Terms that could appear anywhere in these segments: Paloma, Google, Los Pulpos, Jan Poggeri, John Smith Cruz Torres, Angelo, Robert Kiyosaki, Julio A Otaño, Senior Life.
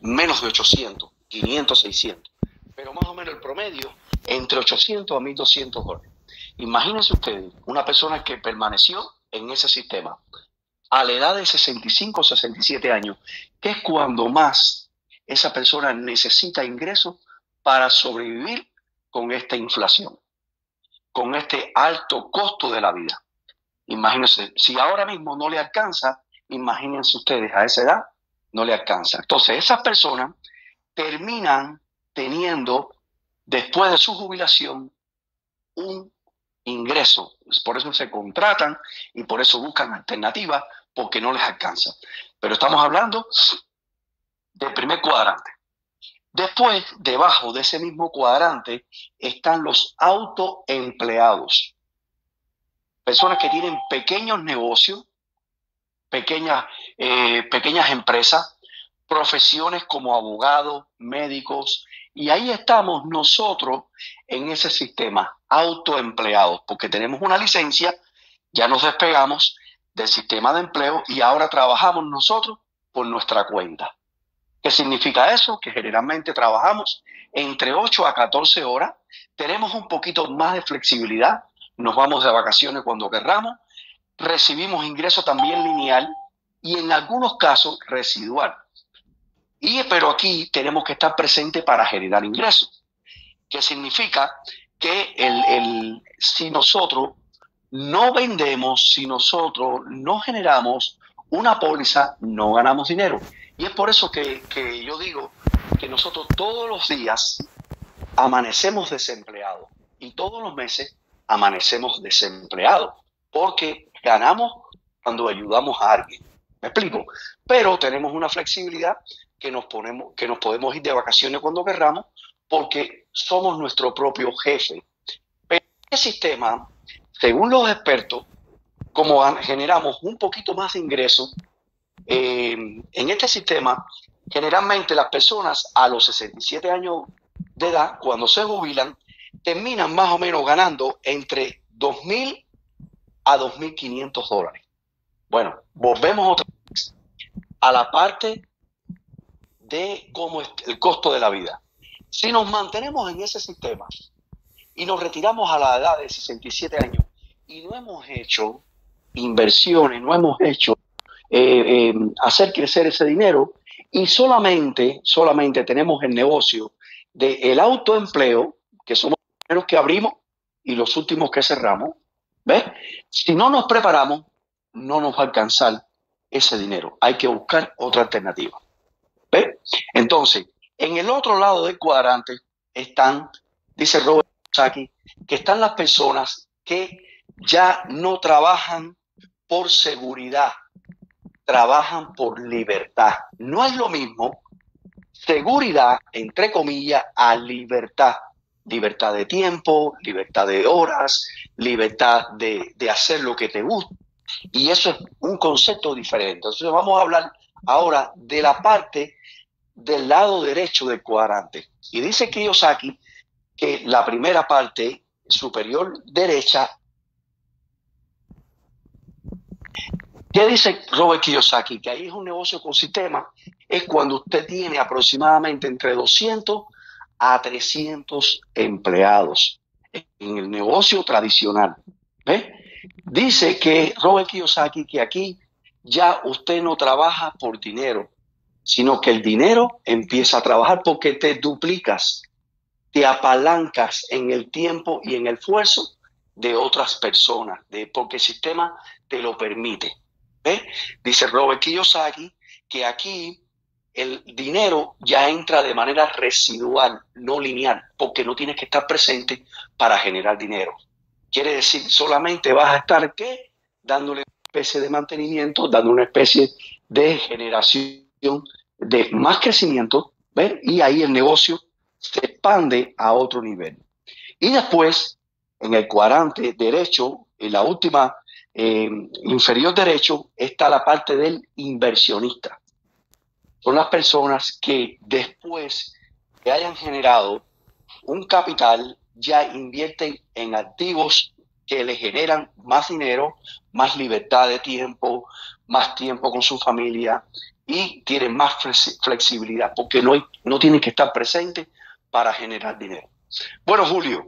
menos de 800, 500, 600, pero más o menos el promedio entre 800 a 1200 dólares. Imagínense ustedes una persona que permaneció en ese sistema a la edad de 65 o 67 años, que es cuando más esa persona necesita ingresos para sobrevivir con esta inflación, con este alto costo de la vida. Imagínense, si ahora mismo no le alcanza, imagínense ustedes, a esa edad no le alcanza. Entonces, esas personas terminan teniendo, después de su jubilación, un ingreso. Por eso se contratan y por eso buscan alternativas, porque no les alcanza. Pero estamos hablando del primer cuadrante. Después, debajo de ese mismo cuadrante, están los autoempleados. Personas que tienen pequeños negocios, pequeñas empresas, profesiones como abogados, médicos, y ahí estamos nosotros en ese sistema, autoempleados, porque tenemos una licencia, ya nos despegamos del sistema de empleo y ahora trabajamos nosotros por nuestra cuenta. ¿Qué significa eso? Que generalmente trabajamos entre 8 a 14 horas, tenemos un poquito más de flexibilidad, nos vamos de vacaciones cuando querramos, recibimos ingreso también lineal y en algunos casos residual. Pero aquí tenemos que estar presentes para generar ingresos, que significa que si nosotros no vendemos, si nosotros no generamos una póliza, no ganamos dinero. Y es por eso que yo digo que nosotros todos los días amanecemos desempleados y todos los meses amanecemos desempleados, porque ganamos cuando ayudamos a alguien. ¿Me explico? Pero tenemos una flexibilidad que nos podemos ir de vacaciones cuando querramos, porque somos nuestro propio jefe. Pero este sistema, según los expertos, como generamos un poquito más de ingresos, en este sistema, generalmente las personas a los 67 años de edad, cuando se jubilan, terminan más o menos ganando entre 2.000 a 2.500 dólares. Bueno, volvemos otra vez a la parte de cómo es el costo de la vida. Si nos mantenemos en ese sistema y nos retiramos a la edad de 67 años y no hemos hecho inversiones, no hemos hecho hacer crecer ese dinero y solamente tenemos el negocio del autoempleo, que somos los primeros que abrimos y los últimos que cerramos, ¿ves? Si no nos preparamos, no nos va a alcanzar ese dinero. Hay que buscar otra alternativa. ¿Ves? Entonces, en el otro lado del cuadrante están, dice Robert Kiyosaki, que están las personas que ya no trabajan por seguridad, trabajan por libertad. No es lo mismo seguridad, entre comillas, a libertad. Libertad de tiempo, libertad de horas, libertad de hacer lo que te gusta. Y eso es un concepto diferente. Entonces vamos a hablar ahora de la parte del lado derecho del cuadrante. Y dice Kiyosaki que la primera parte superior derecha. ¿Qué dice Robert Kiyosaki? Que ahí es un negocio con sistema. Es cuando usted tiene aproximadamente entre 200 a 300 empleados en el negocio tradicional. ¿Ve? Dice que Robert Kiyosaki que aquí ya usted no trabaja por dinero, sino que el dinero empieza a trabajar porque te duplicas, te apalancas en el tiempo y en el esfuerzo de otras personas, porque el sistema te lo permite. ¿Ve? Dice Robert Kiyosaki que aquí el dinero ya entra de manera residual, no lineal, porque no tienes que estar presente para generar dinero. Quiere decir, solamente vas a estar ¿qué? Dándole una especie de mantenimiento, dando una especie de generación de más crecimiento, ¿ves? Y ahí el negocio se expande a otro nivel. Y después, en el cuadrante derecho, en la última inferior derecho, está la parte del inversionista. Son las personas que después que hayan generado un capital, ya invierten en activos que le generan más dinero, más libertad de tiempo, más tiempo con su familia y tienen más flexibilidad porque no tienen que estar presentes para generar dinero. Bueno, Julio,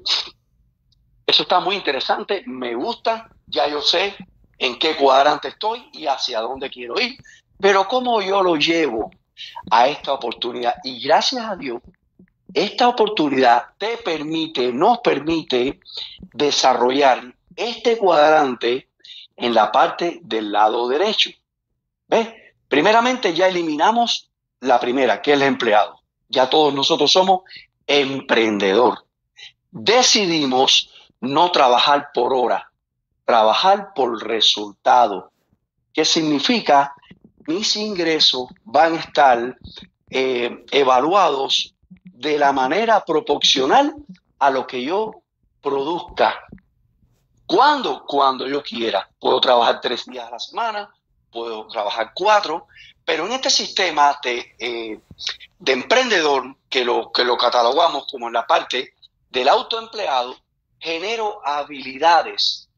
eso está muy interesante, me gusta, ya yo sé en qué cuadrante estoy y hacia dónde quiero ir, pero cómo yo lo llevo a esta oportunidad. Y gracias a Dios, esta oportunidad te permite, nos permite desarrollar este cuadrante en la parte del lado derecho. ¿Ves? Primeramente ya eliminamos la primera, que es el empleado. Ya todos nosotros somos emprendedor. Decidimos no trabajar por hora, trabajar por resultado. ¿Qué significa? Mis ingresos van a estar evaluados de la manera proporcional a lo que yo produzca. Cuando yo quiera. Puedo trabajar 3 días a la semana, puedo trabajar 4, pero en este sistema de emprendedor, que lo catalogamos como en la parte del autoempleado, genero habilidades.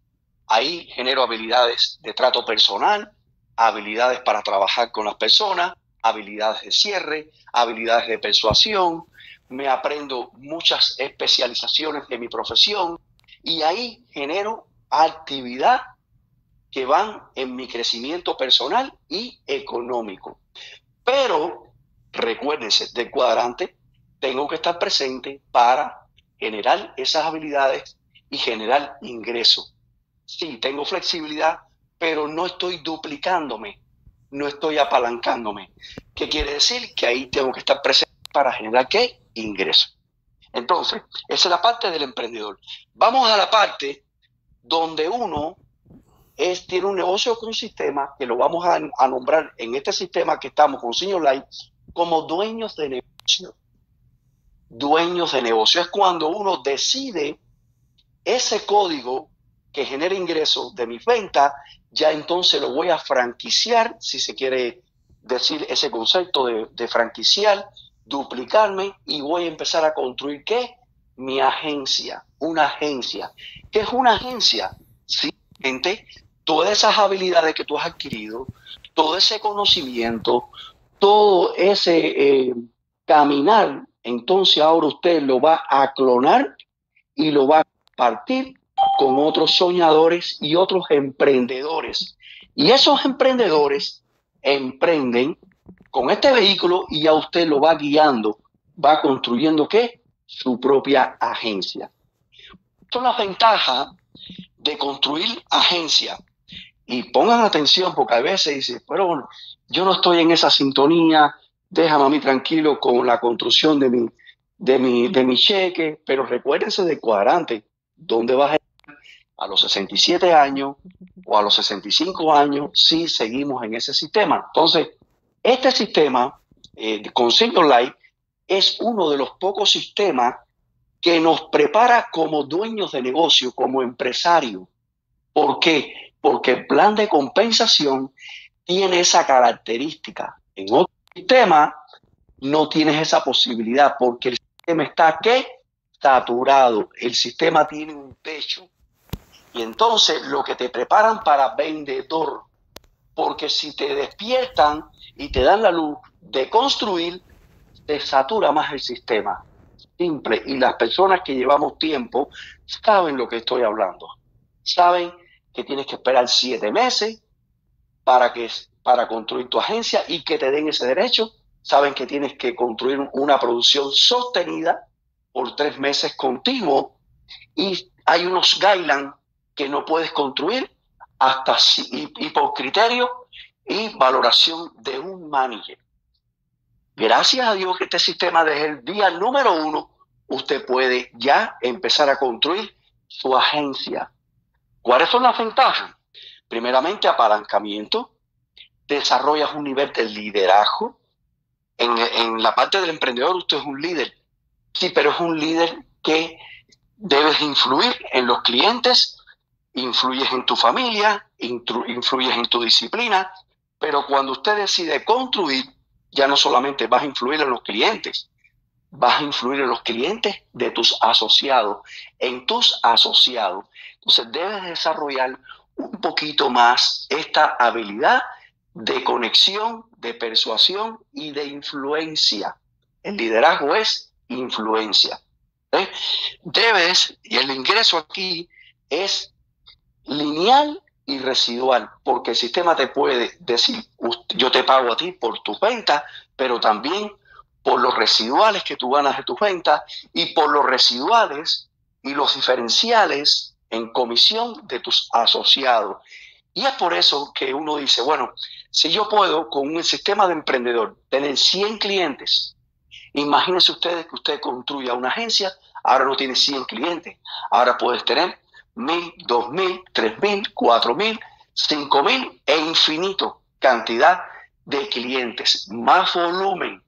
Ahí genero habilidades de trato personal, habilidades para trabajar con las personas, habilidades de cierre, habilidades de persuasión. Me aprendo muchas especializaciones de mi profesión y ahí genero actividad que van en mi crecimiento personal y económico. Pero recuérdense, del cuadrante tengo que estar presente para generar esas habilidades y generar ingreso. Sí, tengo flexibilidad, pero no estoy duplicándome, no estoy apalancándome. ¿Qué quiere decir? Que ahí tengo que estar presente para generar ¿qué? Ingreso. Entonces, esa es la parte del emprendedor. Vamos a la parte donde uno tiene un negocio con un sistema que lo vamos a nombrar en este sistema que estamos con Senior Life como dueños de negocio. Dueños de negocio es cuando uno decide ese código que genera ingresos de mis ventas, ya entonces lo voy a franquiciar, si se quiere decir ese concepto de franquiciar, duplicarme y voy a empezar a construir ¿qué? Mi agencia, una agencia. ¿Qué es una agencia? Sí, gente. Todas esas habilidades que tú has adquirido, todo ese conocimiento, todo ese caminar, entonces ahora usted lo va a clonar y lo va a compartir con otros soñadores y otros emprendedores. Y esos emprendedores emprenden con este vehículo y ya usted lo va guiando, va construyendo ¿qué? Su propia agencia. Son las ventajas de construir agencia. Y pongan atención porque a veces dicen, pero bueno, yo no estoy en esa sintonía, déjame a mí tranquilo con la construcción de mi cheque, pero recuérdense del cuadrante, ¿dónde vas a los 67 años o a los 65 años si seguimos en ese sistema? Entonces, este sistema con Senior Life es uno de los pocos sistemas que nos prepara como dueños de negocio, como empresarios. ¿Por qué? Porque el plan de compensación tiene esa característica. En otro sistema no tienes esa posibilidad porque el sistema está ¿qué? Saturado. El sistema tiene un techo. Y entonces lo que te preparan para vendedor, porque si te despiertan y te dan la luz de construir, te satura más el sistema. Simple. Y las personas que llevamos tiempo saben lo que estoy hablando. Saben que tienes que esperar 7 meses para construir tu agencia y que te den ese derecho. Saben que tienes que construir una producción sostenida por 3 meses continuos y hay unos guidelines que no puedes construir hasta y por criterio y valoración de un manager. Gracias a Dios que este sistema desde el día número 1 usted puede ya empezar a construir su agencia. ¿Cuáles son las ventajas? Primeramente, apalancamiento. Desarrollas un nivel de liderazgo. En la parte del emprendedor usted es un líder. Sí, pero es un líder que debes influir en los clientes, influyes en tu familia, influyes en tu disciplina, pero cuando usted decide construir, ya no solamente vas a influir en los clientes, vas a influir en los clientes de tus asociados, en tus asociados. Entonces debes desarrollar un poquito más esta habilidad de conexión, de persuasión y de influencia. El liderazgo es influencia. ¿Eh? Debes, y el ingreso aquí es lineal y residual, porque el sistema te puede decir, yo te pago a ti por tus ventas, pero también por los residuales que tú ganas de tus ventas y por los residuales y los diferenciales en comisión de tus asociados. Y es por eso que uno dice, bueno, si yo puedo con un sistema de emprendedor tener 100 clientes, imagínense ustedes que usted construya una agencia, ahora no tiene 100 clientes, ahora puedes tener 1.000, 2.000, 3.000, 4.000, 5.000 e infinito cantidad de clientes, más volumen,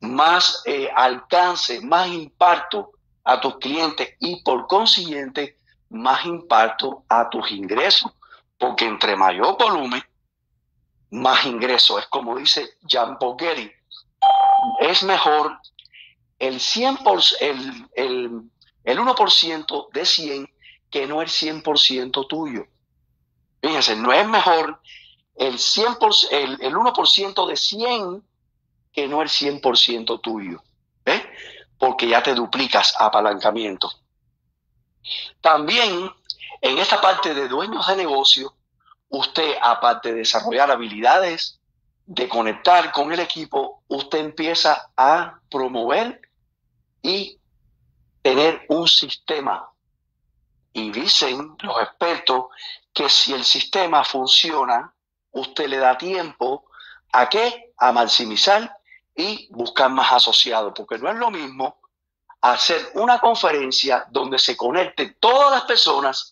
más alcance, más impacto a tus clientes y por consiguiente más impacto a tus ingresos. Porque entre mayor volumen, más ingreso. Es como dice Jan Poggeri, es mejor el 1% de 100 que no el 100% tuyo. Fíjense, no es mejor el 1% de 100 que no el 100% tuyo. ¿Eh? Porque ya te duplicas apalancamiento. También en esta parte de dueños de negocio, usted, aparte de desarrollar habilidades, de conectar con el equipo, usted empieza a promover y tener un sistema. Y dicen los expertos que si el sistema funciona, usted le da tiempo a qué, a maximizar y buscar más asociados, porque no es lo mismo hacer una conferencia donde se conecten todas las personas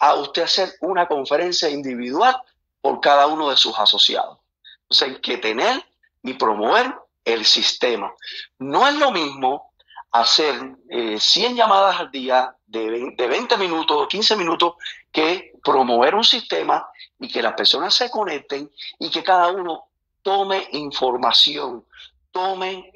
a usted hacer una conferencia individual por cada uno de sus asociados. Entonces hay que tener y promover el sistema. No es lo mismo hacer 100 llamadas al día de 20 minutos o 15 minutos que promover un sistema y que las personas se conecten y que cada uno tome información, tome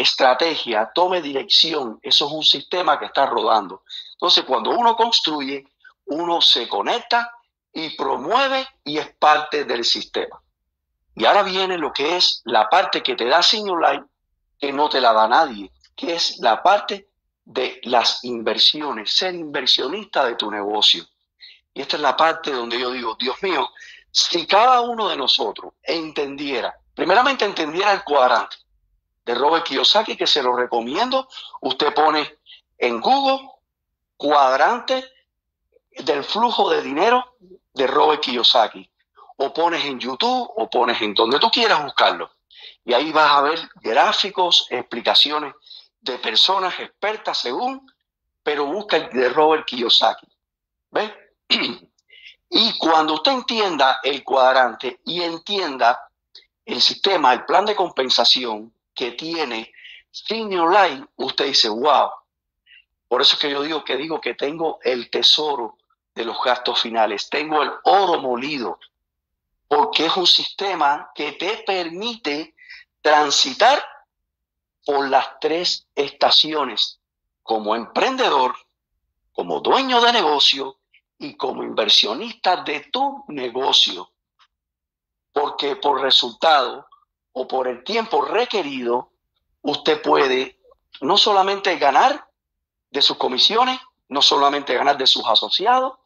estrategia, tome dirección. Eso es un sistema que está rodando. Entonces, cuando uno construye, uno se conecta y promueve y es parte del sistema. Y ahora viene lo que es la parte que te da Senior Life, que no te la da nadie, que es la parte de las inversiones, ser inversionista de tu negocio. Y esta es la parte donde yo digo, Dios mío, si cada uno de nosotros entendiera, primeramente entendiera el cuadrante de Robert Kiyosaki, que se lo recomiendo. Usted pone en Google cuadrante del flujo de dinero de Robert Kiyosaki. O pones en YouTube, o pones en donde tú quieras buscarlo. Y ahí vas a ver gráficos, explicaciones de personas expertas según, pero busca el de Robert Kiyosaki. ¿Ves? Y cuando usted entienda el cuadrante y entienda el sistema, el plan de compensación que tiene Senior Life, usted dice, wow. Por eso es que yo digo que tengo el tesoro de los gastos finales, tengo el oro molido, porque es un sistema que te permite transitar por las tres estaciones, como emprendedor, como dueño de negocio y como inversionista de tu negocio, porque por resultado o por el tiempo requerido, usted puede no solamente ganar de sus comisiones, no solamente ganar de sus asociados,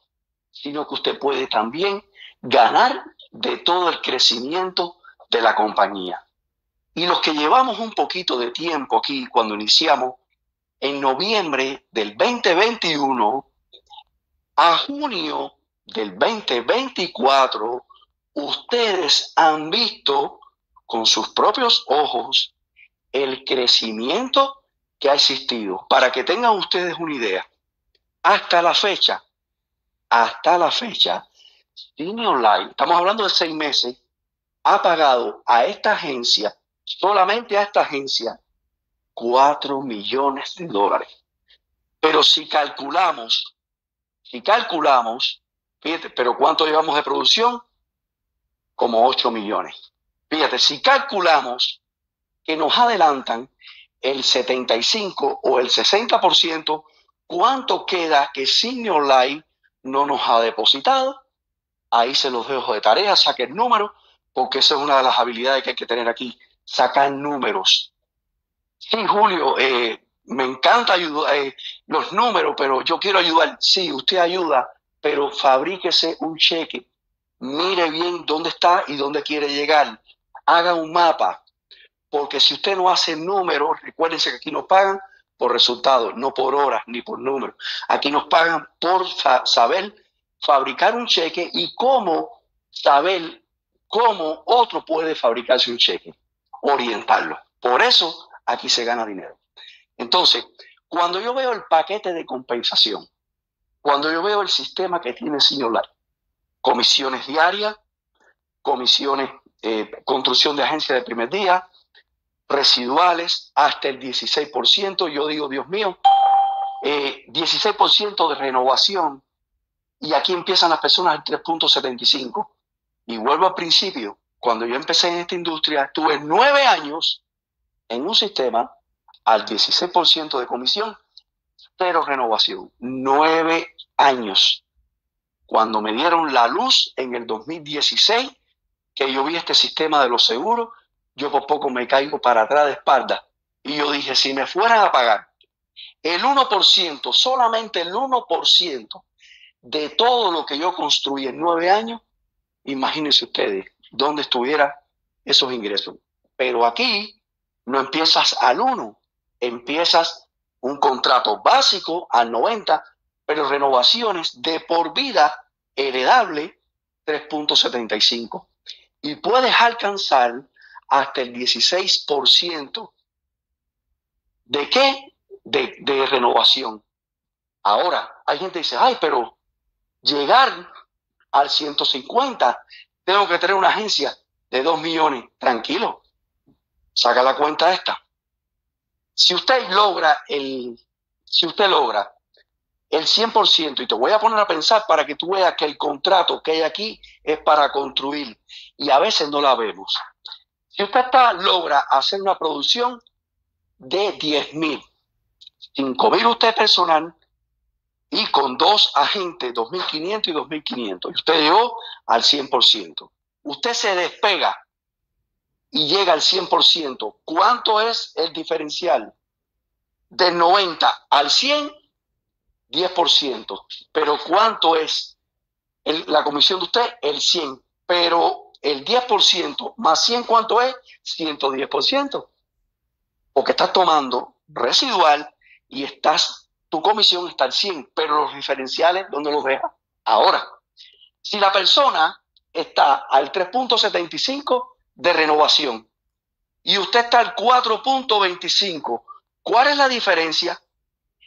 sino que usted puede también ganar de todo el crecimiento de la compañía. Y los que llevamos un poquito de tiempo aquí, cuando iniciamos en noviembre del 2021 a junio del 2024, ustedes han visto con sus propios ojos el crecimiento que ha existido. Para que tengan ustedes una idea, hasta la fecha, Senior Life, estamos hablando de 6 meses, ha pagado a esta agencia, solamente a esta agencia, $4 millones. Pero si calculamos, fíjate, pero ¿cuánto llevamos de producción? Como 8 millones. Fíjate, si calculamos que nos adelantan el 75 o el 60%, ¿cuánto queda que Senior Life no nos ha depositado? Ahí se los dejo de tarea, saquen números, porque esa es una de las habilidades que hay que tener aquí, sacar números. Sí, Julio, me encanta ayudar, los números, pero yo quiero ayudar. Sí, usted ayuda, pero fabríquese un cheque. Mire bien dónde está y dónde quiere llegar. Haga un mapa, porque si usted no hace números, recuérdense que aquí nos pagan por resultados, no por horas ni por números. Aquí nos pagan por saber fabricar un cheque y cómo saber cómo otro puede fabricarse un cheque, orientarlo. Por eso aquí se gana dinero. Entonces, cuando yo veo el paquete de compensación, cuando yo veo el sistema que tiene Senior Life, comisiones diarias, comisiones, construcción de agencia de primer día, residuales hasta el 16%, yo digo, Dios mío, 16% de renovación, y aquí empiezan las personas al 3.75. Y vuelvo al principio, cuando yo empecé en esta industria, estuve 9 años en un sistema al 16% de comisión, cero renovación, 9 años. Cuando me dieron la luz en el 2016, que yo vi este sistema de los seguros, yo por poco me caigo para atrás de espalda. Y yo dije, si me fueran a pagar el 1%, solamente el 1% de todo lo que yo construí en 9 años, imagínense ustedes dónde estuviera esos ingresos. Pero aquí no empiezas al 1%. Empiezas un contrato básico al 90%, pero renovaciones de por vida heredable 3.75%. Y puedes alcanzar hasta el 16%. ¿De qué? De renovación. Ahora, hay gente que dice, ay, pero llegar al 150, tengo que tener una agencia de 2 millones. Tranquilo, saca la cuenta esta. Si usted logra el 100%, y te voy a poner a pensar para que tú veas que el contrato que hay aquí es para construir, y a veces no la vemos. Si usted logra hacer una producción de 10.000, 5.000 usted personal, y con 2 agentes, 2.500 y 2.500, y usted llegó al 100%. Usted se despega y llega al 100%. ¿Cuánto es el diferencial? Del 90 al 100, 10%. Pero ¿cuánto es la comisión de usted? El 100. Pero el 10% más 100, ¿cuánto es? 110%. Porque estás tomando residual y tu comisión está al 100, pero los diferenciales, ¿dónde los dejas? Ahora, si la persona está al 3.75% de renovación y usted está al 4.25%, ¿cuál es la diferencia?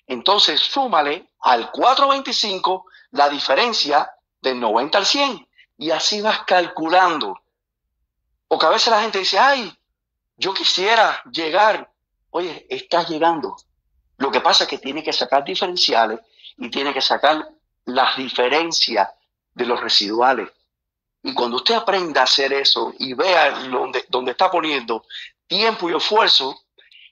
Entonces, súmale al 4.25% la diferencia del 90 al 100 y así vas calculando. Porque a veces la gente dice, ay, yo quisiera llegar. Oye, estás llegando. Lo que pasa es que tiene que sacar diferenciales y tiene que sacar las diferencias de los residuales. Y cuando usted aprenda a hacer eso y vea dónde está poniendo tiempo y esfuerzo,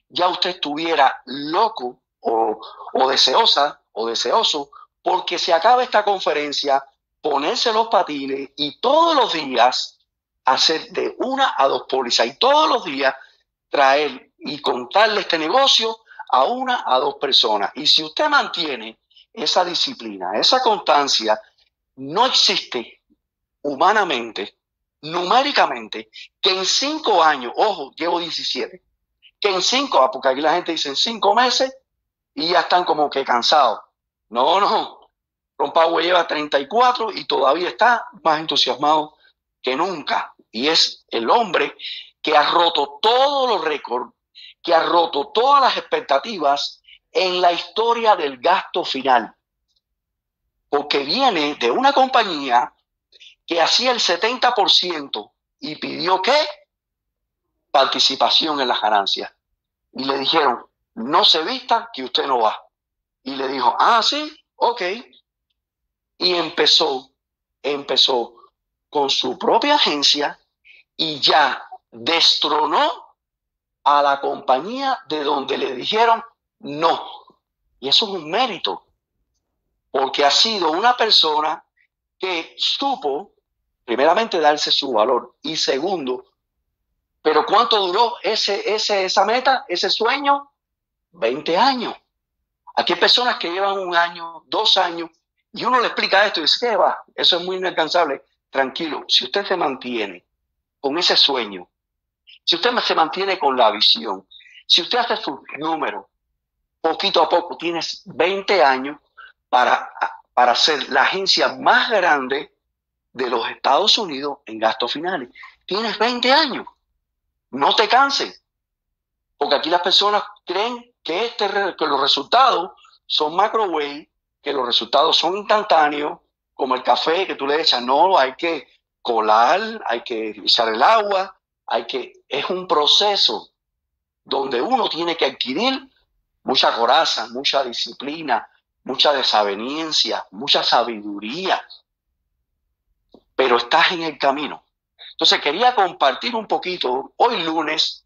ya usted estuviera loco o deseosa o deseoso porque se acaba esta conferencia, ponerse los patines y todos los días hacer de 1 a 2 pólizas y todos los días traer y contarle este negocio a 1 a 2 personas. Y si usted mantiene esa disciplina, esa constancia, no existe humanamente, numéricamente, que en 5 años, ojo, llevo 17, que en 5, porque aquí la gente dice en 5 meses y ya están como que cansados. No, no. Rompagüe lleva 34 y todavía está más entusiasmado que nunca. Y es el hombre que ha roto todos los récords, que ha roto todas las expectativas en la historia del gasto final. Porque viene de una compañía que hacía el 70% y pidió ¿qué? Participación en las ganancias. Y le dijeron, no se vista que usted no va. Y le dijo, ah, sí, ok. Y empezó con su propia agencia y ya destronó a la compañía de donde le dijeron no. Y eso es un mérito, porque ha sido una persona que supo primeramente darse su valor y segundo, ¿pero cuánto duró esa meta, ese sueño? 20 años. Aquí hay personas que llevan 1 año, 2 años y uno le explica esto y dice, ¿qué va? Eso es muy inalcanzable. Tranquilo, si usted se mantiene con ese sueño, si usted se mantiene con la visión, si usted hace sus números, poquito a poco, tienes 20 años para ser la agencia más grande de los Estados Unidos en gastos finales. Tienes 20 años. No te canses, porque aquí las personas creen que, los resultados son microwave, que los resultados son instantáneos, como el café que tú le echas. No, hay que colar, hay que echar el agua, es un proceso donde uno tiene que adquirir mucha coraza, mucha disciplina, mucha desaveniencia, mucha sabiduría, pero estás en el camino. Entonces quería compartir un poquito, hoy lunes,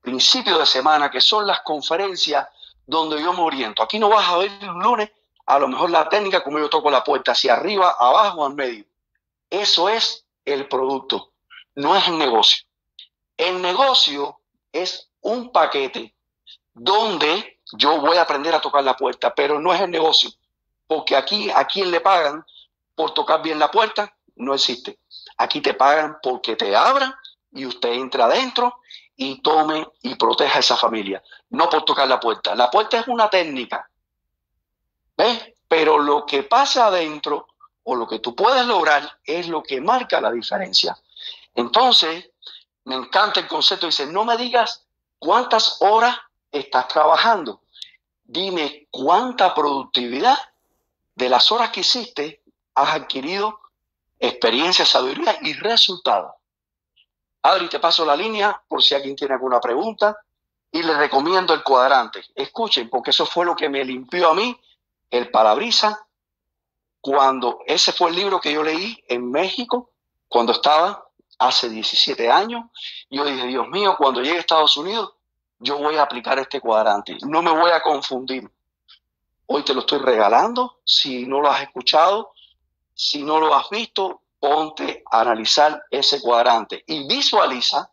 principio de semana, que son las conferencias donde yo me oriento. Aquí no vas a ver un lunes, a lo mejor la técnica, como yo toco la puerta, hacia arriba, abajo, al medio. Eso es el producto, no es el negocio. El negocio es un paquete donde yo voy a aprender a tocar la puerta, pero no es el negocio, porque aquí a quien le pagan por tocar bien la puerta no existe. Aquí te pagan porque te abran y usted entra adentro y tome y proteja a esa familia. No por tocar la puerta. La puerta es una técnica. ¿Ves? Pero lo que pasa adentro o lo que tú puedes lograr es lo que marca la diferencia. Entonces, me encanta el concepto. Dice, no me digas cuántas horas estás trabajando. Dime cuánta productividad de las horas que hiciste has adquirido, experiencia, sabiduría y resultados. Adri, te paso la línea por si alguien tiene alguna pregunta y les recomiendo el cuadrante. Escuchen, porque eso fue lo que me limpió a mí el parabrisas cuando ese fue el libro que yo leí en México cuando estaba hace 17 años. Yo dije, Dios mío, cuando llegue a Estados Unidos, yo voy a aplicar este cuadrante. No me voy a confundir. Hoy te lo estoy regalando. Si no lo has escuchado, si no lo has visto, ponte a analizar ese cuadrante y visualiza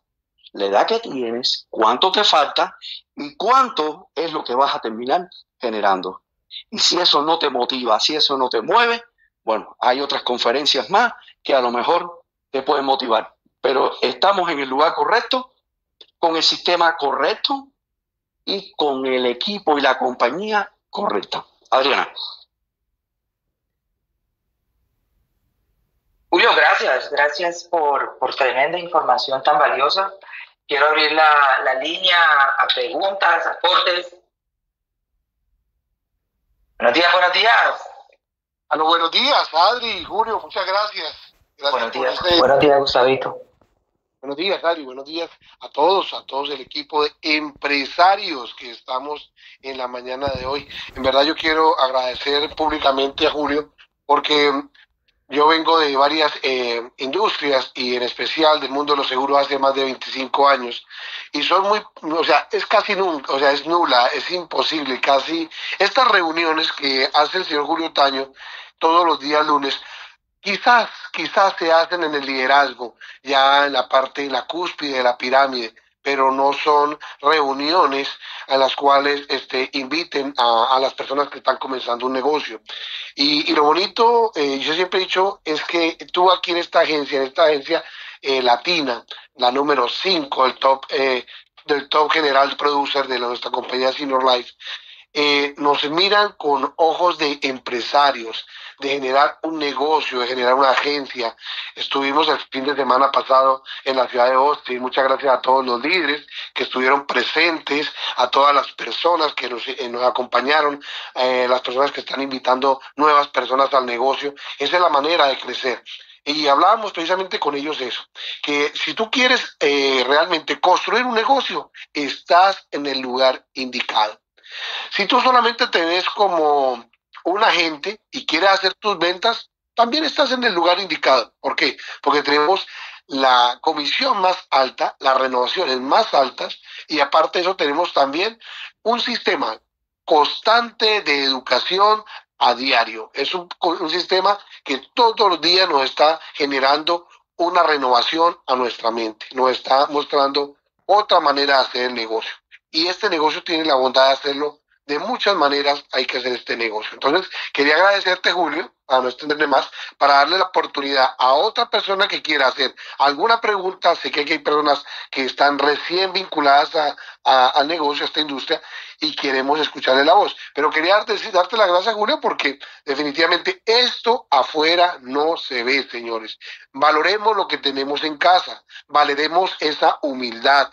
la edad que tienes, cuánto te falta y cuánto es lo que vas a terminar generando. Y si eso no te motiva, si eso no te mueve, bueno, hay otras conferencias más que a lo mejor te pueden motivar. Pero estamos en el lugar correcto, con el sistema correcto y con el equipo y la compañía correcta. Adriana. Julio, gracias por tremenda información tan valiosa. Quiero abrir la línea a preguntas, aportes. Buenos días, buenos días. Aló, buenos días, Adri, Julio, muchas gracias. Buenos días, Gustavito. Buenos días, Adri, buenos días a todos el equipo de empresarios que estamos en la mañana de hoy. En verdad yo quiero agradecer públicamente a Julio porque yo vengo de varias industrias y en especial del mundo de los seguros hace más de 25 años y son muy, o sea, es casi nunca, o sea, es nula, es imposible casi. Estas reuniones que hace el señor Julio Otaño todos los días lunes, quizás se hacen en el liderazgo, ya en la parte, en la cúspide de la pirámide, pero no son reuniones a las cuales inviten a las personas que están comenzando un negocio. Y lo bonito, yo siempre he dicho, es que tú aquí en esta agencia latina, la número 5, el top, del top general producer de nuestra compañía Senior Life, nos miran con ojos de empresarios, de generar un negocio, de generar una agencia. Estuvimos el fin de semana pasado en la ciudad de Austin. Muchas gracias a todos los líderes que estuvieron presentes, a todas las personas que nos acompañaron, las personas que están invitando nuevas personas al negocio. Esa es la manera de crecer. Y hablábamos precisamente con ellos eso, que si tú quieres realmente construir un negocio, estás en el lugar indicado. Si tú solamente te ves como un agente y quieres hacer tus ventas, también estás en el lugar indicado. ¿Por qué? Porque tenemos la comisión más alta, las renovaciones más altas y aparte de eso tenemos también un sistema constante de educación a diario. Es un sistema que todos los días nos está generando una renovación a nuestra mente, nos está mostrando otra manera de hacer el negocio. Y este negocio tiene la bondad de hacerlo de muchas maneras, hay que hacer este negocio. Entonces, quería agradecerte, Julio, para no extenderme más, para darle la oportunidad a otra persona que quiera hacer alguna pregunta. Sé que hay personas que están recién vinculadas al negocio, a esta industria, y queremos escucharle la voz. Pero quería darte las gracias, Julio, porque definitivamente esto afuera no se ve, señores. Valoremos lo que tenemos en casa, valoremos esa humildad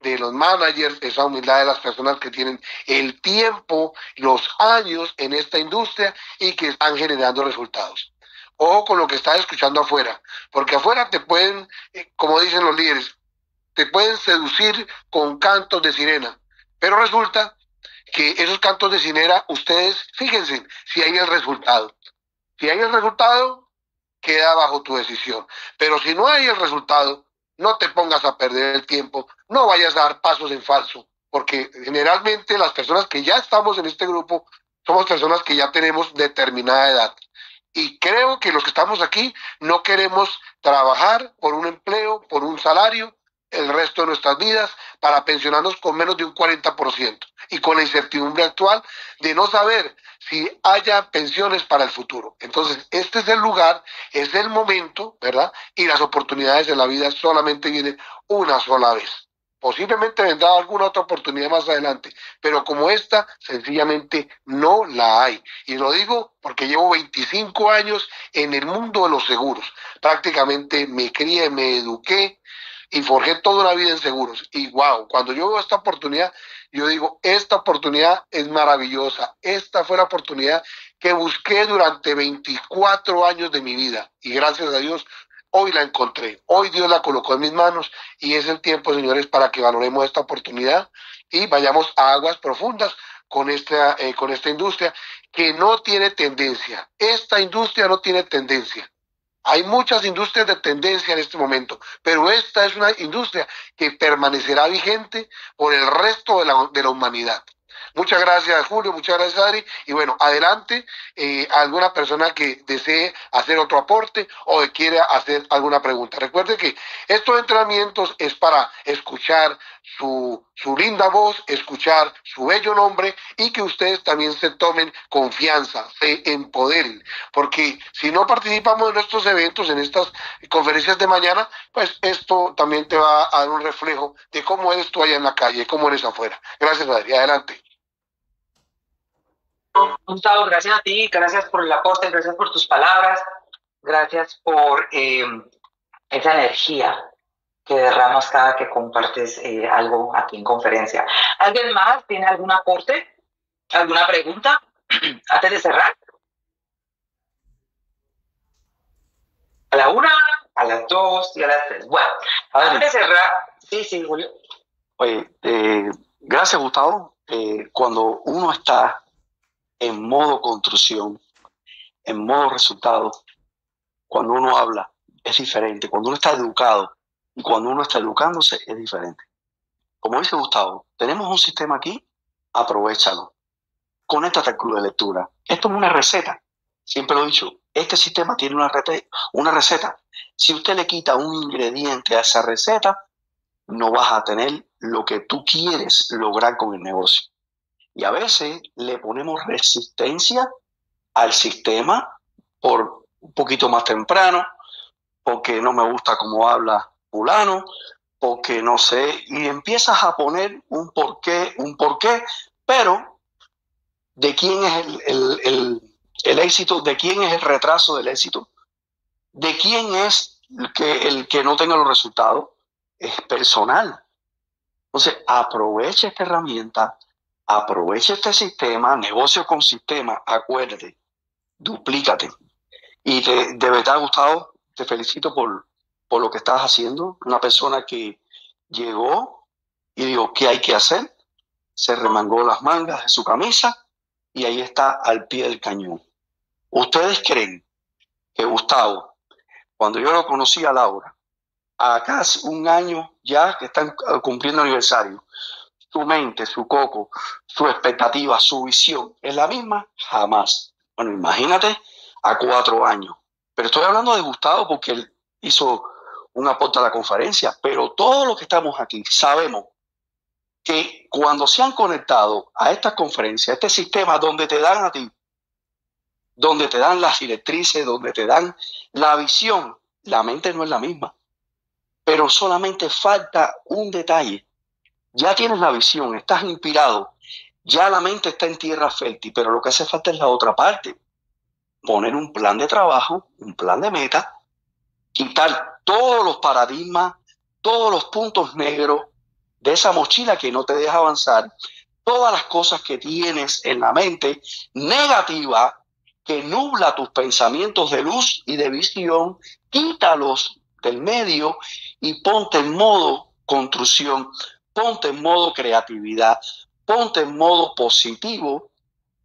de los managers, esa humildad de las personas que tienen el tiempo, los años en esta industria y que están generando resultados. Ojo con lo que estás escuchando afuera, porque afuera te pueden, como dicen los líderes, te pueden seducir con cantos de sirena, pero resulta que esos cantos de sirena, ustedes, fíjense, si hay el resultado, queda bajo tu decisión, pero si no hay el resultado, no te pongas a perder el tiempo, no vayas a dar pasos en falso, porque generalmente las personas que ya estamos en este grupo somos personas que ya tenemos determinada edad. Y creo que los que estamos aquí no queremos trabajar por un empleo, por un salario, el resto de nuestras vidas para pensionarnos con menos de un 40% y con la incertidumbre actual de no saber si haya pensiones para el futuro. Entonces, este es el lugar, es el momento, ¿verdad? Y las oportunidades de la vida solamente vienen una sola vez. Posiblemente vendrá alguna otra oportunidad más adelante, pero como esta, sencillamente no la hay. Y lo digo porque llevo 25 años en el mundo de los seguros. Prácticamente me crié, me eduqué y forjé toda una vida en seguros. Y wow, cuando yo veo esta oportunidad, yo digo, esta oportunidad es maravillosa. Esta fue la oportunidad que busqué durante 24 años de mi vida. Y gracias a Dios, hoy la encontré. Hoy Dios la colocó en mis manos. Y es el tiempo, señores, para que valoremos esta oportunidad y vayamos a aguas profundas con esta industria que no tiene tendencia. Esta industria no tiene tendencia. Hay muchas industrias de tendencia en este momento, pero esta es una industria que permanecerá vigente por el resto de la humanidad. Muchas gracias, Julio, muchas gracias, Adri. Y bueno, adelante, alguna persona que desee hacer otro aporte o que quiera hacer alguna pregunta. Recuerde que estos entrenamientos es para escuchar su linda voz, escuchar su bello nombre y que ustedes también se tomen confianza, se empoderen, porque si no participamos en estos eventos, en estas conferencias de mañana, pues esto también te va a dar un reflejo de cómo eres tú allá en la calle, cómo eres afuera. Gracias, Adri, adelante. Gustavo, gracias a ti, gracias por el aporte, gracias por tus palabras, gracias por esa energía que derramas cada que compartes algo aquí en conferencia. ¿Alguien más tiene algún aporte? ¿Alguna pregunta? Antes de cerrar. A la una, a las dos y a las tres. Bueno, antes de cerrar. Sí, Julio. Oye, gracias, Gustavo. Cuando uno está en modo construcción, en modo resultado, cuando uno habla, es diferente. Cuando uno está educado, y cuando uno está educándose es diferente. Como dice Gustavo, tenemos un sistema aquí, aprovéchalo. Conéctate al club de lectura. Esto es una receta. Siempre lo he dicho, este sistema tiene una receta. Si usted le quita un ingrediente a esa receta, no vas a tener lo que tú quieres lograr con el negocio. Y a veces le ponemos resistencia al sistema por un poquito más temprano, porque no me gusta cómo habla fulano, porque no sé, y empiezas a poner un porqué, pero ¿de quién es el éxito? ¿De quién es el retraso del éxito? ¿De quién es el que no tenga los resultados? Es personal. Entonces, aprovecha esta herramienta, aprovecha este sistema, negocio con sistema, acuérdate, duplícate. Y de verdad, Gustavo, te felicito por lo que estás haciendo. Una persona que llegó y dijo, ¿qué hay que hacer? Se remangó las mangas de su camisa y ahí está al pie del cañón. ¿Ustedes creen que Gustavo, cuando yo lo conocí a Laura, acá hace un año ya que están cumpliendo aniversario, su mente, su coco, su expectativa, su visión es la misma, jamás. Bueno, imagínate a 4 años. Pero estoy hablando de Gustavo porque él hizo un aporte a la conferencia, pero todos los que estamos aquí sabemos que cuando se han conectado a estas conferencias, este sistema donde te dan a ti, donde te dan las directrices, donde te dan la visión, la mente no es la misma. Pero solamente falta un detalle. Ya tienes la visión, estás inspirado, ya la mente está en tierra fértil, pero lo que hace falta es la otra parte. Poner un plan de trabajo, un plan de meta, quitar todos los paradigmas, todos los puntos negros de esa mochila que no te deja avanzar, todas las cosas que tienes en la mente negativa, que nubla tus pensamientos de luz y de visión, quítalos del medio y ponte en modo construcción, ponte en modo creatividad, ponte en modo positivo,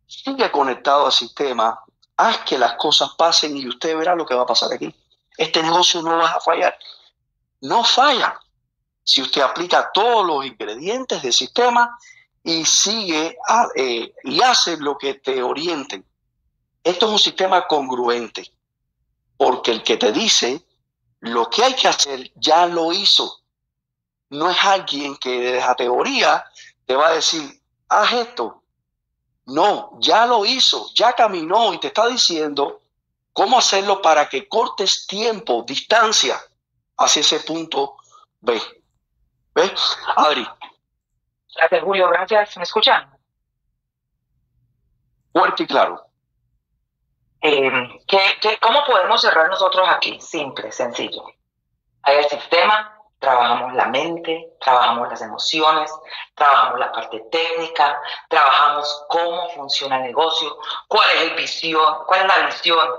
sigue conectado al sistema, haz que las cosas pasen y usted verá lo que va a pasar aquí. Este negocio no va a fallar, no falla. Si usted aplica todos los ingredientes del sistema y sigue y hace lo que te orienten. Esto es un sistema congruente, porque el que te dice lo que hay que hacer ya lo hizo. No es alguien que de la teoría te va a decir, haz esto. No, ya lo hizo, ya caminó y te está diciendo cómo hacerlo para que cortes tiempo, distancia hacia ese punto B. ¿Ves? Adri. Gracias, Julio. Gracias. ¿Me escuchan? Fuerte y claro. ¿Cómo podemos cerrar nosotros aquí? Simple, sencillo. Hay el sistema, trabajamos la mente, trabajamos las emociones, trabajamos la parte técnica, trabajamos cómo funciona el negocio, cuál es la visión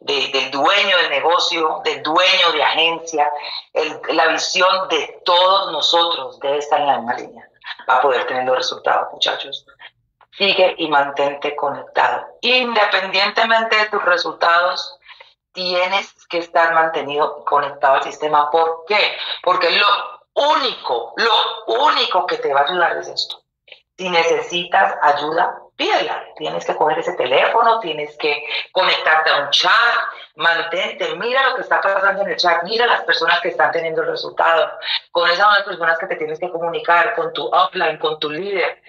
del dueño del negocio, del dueño de agencia, la visión de todos nosotros debe estar en la misma línea para poder tener los resultados, muchachos. Sigue y mantente conectado. Independientemente de tus resultados, tienes que estar mantenido conectado al sistema. ¿Por qué? Porque lo único que te va a ayudar es esto. Si necesitas ayuda, pídela. Tienes que coger ese teléfono, tienes que conectarte a un chat, mantente, mira lo que está pasando en el chat, mira las personas que están teniendo el resultado, con esas son las personas que te tienes que comunicar, con tu upline, con tu líder,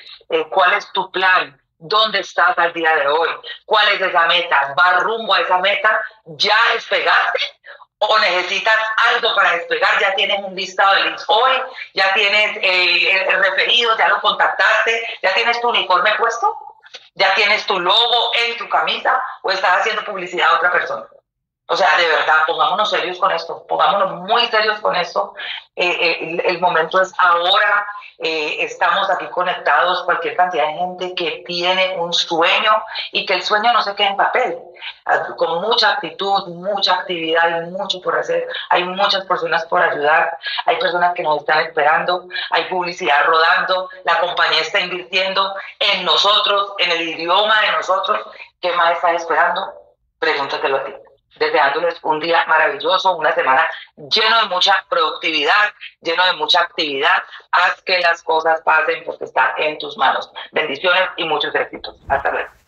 cuál es tu plan, dónde estás al día de hoy, cuál es esa meta, va rumbo a esa meta, ya despegaste o necesitas algo para despegar, ya tienes un listado de leads hoy, ya tienes el referido, ya lo contactaste, ya tienes tu uniforme puesto, ya tienes tu logo en tu camisa o estás haciendo publicidad a otra persona. O sea, de verdad, pongámonos serios con esto, pongámonos muy serios con esto. El momento es ahora, estamos aquí conectados, cualquier cantidad de gente que tiene un sueño y que el sueño no se quede en papel. Con mucha actitud, mucha actividad, hay mucho por hacer, hay muchas personas por ayudar, hay personas que nos están esperando, hay publicidad rodando, la compañía está invirtiendo en nosotros, en el idioma de nosotros. ¿Qué más estás esperando? Pregúntatelo a ti. Deseándoles un día maravilloso, una semana lleno de mucha productividad, lleno de mucha actividad. Haz que las cosas pasen porque está en tus manos. Bendiciones y muchos éxitos. Hasta luego.